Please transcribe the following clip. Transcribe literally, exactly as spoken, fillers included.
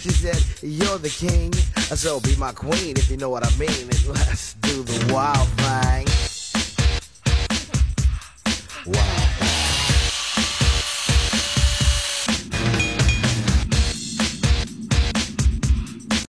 She said, you're the king, so be my queen if you know what I mean. And let's do the wild thing.